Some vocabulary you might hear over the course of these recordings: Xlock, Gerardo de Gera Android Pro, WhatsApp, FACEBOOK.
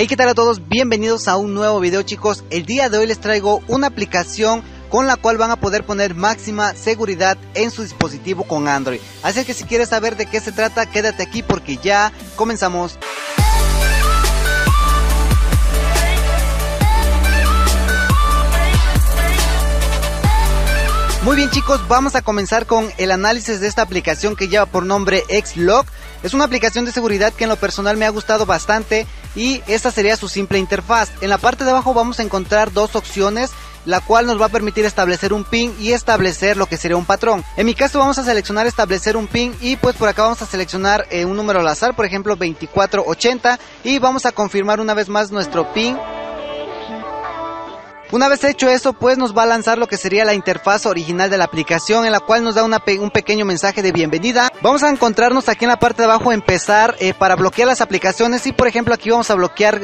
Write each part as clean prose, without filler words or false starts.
Hey, ¿qué tal a todos? Bienvenidos a un nuevo video, chicos. El día de hoy les traigo una aplicación con la cual van a poder poner máxima seguridad en su dispositivo con Android. Así que si quieres saber de qué se trata, quédate aquí porque ya comenzamos. Muy bien, chicos, vamos a comenzar con el análisis de esta aplicación que lleva por nombre Xlock. Es una aplicación de seguridad que en lo personal me ha gustado bastante y esta sería su simple interfaz. En la parte de abajo vamos a encontrar dos opciones, la cual nos va a permitir establecer un pin y establecer lo que sería un patrón. En mi caso vamos a seleccionar establecer un pin y pues por acá vamos a seleccionar un número al azar, por ejemplo 2480, y vamos a confirmar una vez más nuestro pin. Una vez hecho eso, pues nos va a lanzar lo que sería la interfaz original de la aplicación, en la cual nos da un pequeño mensaje de bienvenida. Vamos a encontrarnos aquí en la parte de abajo empezar para bloquear las aplicaciones, y por ejemplo aquí vamos a bloquear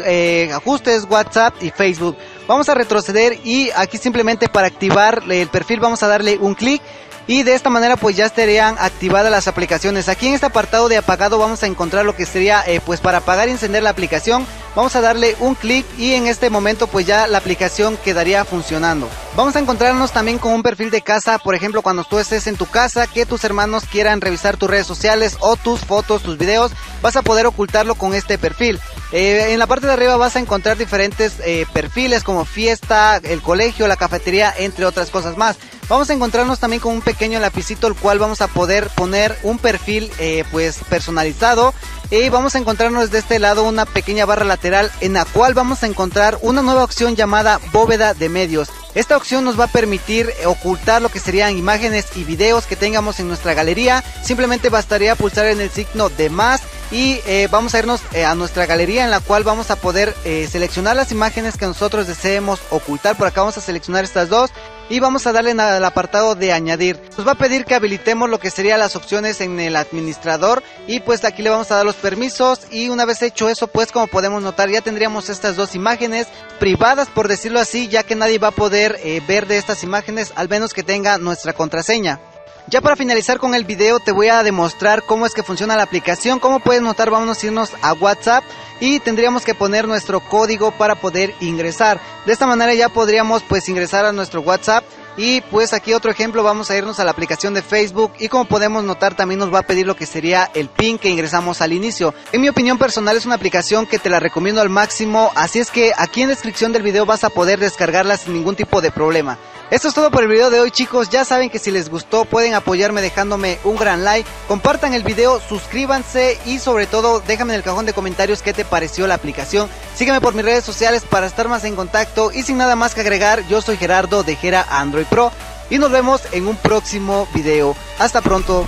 ajustes, WhatsApp y Facebook. Vamos a retroceder y aquí simplemente para activar el perfil vamos a darle un clic. Y de esta manera pues ya estarían activadas las aplicaciones. Aquí en este apartado de apagado vamos a encontrar lo que sería pues para apagar y encender la aplicación. Vamos a darle un clic y en este momento pues ya la aplicación quedaría funcionando. Vamos a encontrarnos también con un perfil de casa, por ejemplo cuando tú estés en tu casa, que tus hermanos quieran revisar tus redes sociales o tus fotos, tus videos, vas a poder ocultarlo con este perfil. En la parte de arriba vas a encontrar diferentes perfiles como fiesta, el colegio, la cafetería, entre otras cosas más. Vamos a encontrarnos también con un pequeño lapicito, el cual vamos a poder poner un perfil pues personalizado. Y vamos a encontrarnos de este lado una pequeña barra lateral en la cual vamos a encontrar una nueva opción llamada bóveda de medios. Esta opción nos va a permitir ocultar lo que serían imágenes y videos que tengamos en nuestra galería. Simplemente bastaría pulsar en el signo de más y vamos a irnos a nuestra galería, en la cual vamos a poder seleccionar las imágenes que nosotros deseemos ocultar. Por acá vamos a seleccionar estas dos. Y vamos a darle al apartado de añadir. Nos va a pedir que habilitemos lo que serían las opciones en el administrador. Y pues aquí le vamos a dar los permisos. Y una vez hecho eso, pues como podemos notar, ya tendríamos estas dos imágenes privadas, por decirlo así, ya que nadie va a poder ver de estas imágenes, al menos que tenga nuestra contraseña. Ya para finalizar con el video te voy a demostrar cómo es que funciona la aplicación. Como puedes notar, vamos a irnos a WhatsApp y tendríamos que poner nuestro código para poder ingresar. De esta manera ya podríamos pues ingresar a nuestro WhatsApp. Y pues aquí otro ejemplo, vamos a irnos a la aplicación de Facebook y como podemos notar también nos va a pedir lo que sería el PIN que ingresamos al inicio. En mi opinión personal es una aplicación que te la recomiendo al máximo, así es que aquí en la descripción del video vas a poder descargarla sin ningún tipo de problema. Esto es todo por el video de hoy, chicos. Ya saben que si les gustó pueden apoyarme dejándome un gran like, compartan el video, suscríbanse y sobre todo déjame en el cajón de comentarios qué te pareció la aplicación. Sígueme por mis redes sociales para estar más en contacto y sin nada más que agregar, yo soy Gerardo de Gera Android Pro y nos vemos en un próximo video. Hasta pronto.